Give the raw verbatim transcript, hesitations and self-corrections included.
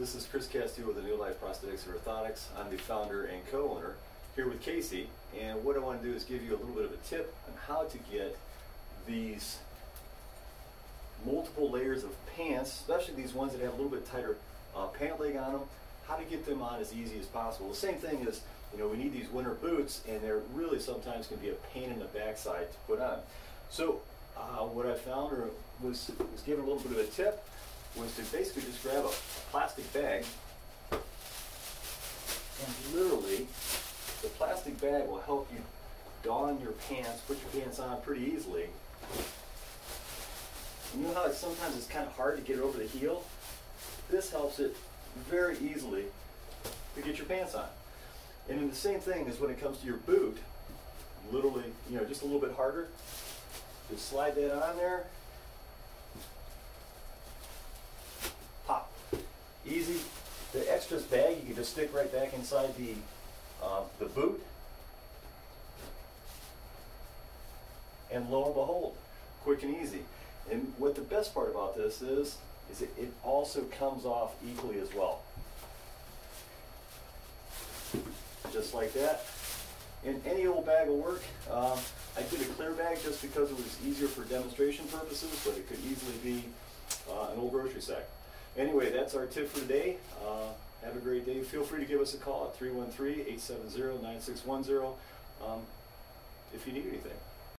This is Chris Casteel with Anew Life Prosthetics and Orthotics. I'm the founder and co-owner here with Casey, and what I want to do is give you a little bit of a tip on how to get these multiple layers of pants, especially these ones that have a little bit tighter uh, pant leg on them, how to get them on as easy as possible. The same thing is, you know, we need these winter boots, and they're really sometimes can be a pain in the backside to put on. So uh, what I found or was, was given a little bit of a tip was to basically just grab a, a plastic bag, and literally the plastic bag will help you don your pants, put your pants on pretty easily. You know how it's, sometimes it's kind of hard to get over the heel? This helps it very easily to get your pants on. And then the same thing is when it comes to your boot, literally, you know, just a little bit harder. Just slide that on there. Pop. Easy. The extras bag, you can just stick right back inside the, uh, the boot. And lo and behold, quick and easy. And what the best part about this is, is it, it also comes off equally as well. Just like that. And any old bag will work. Um, I did a clear bag just because it was easier for demonstration purposes, but it could easily be uh, an old grocery sack. Anyway, that's our tip for today. Uh, have a great day. Feel free to give us a call at three one three, eight seven zero, nine six one zero um, if you need anything.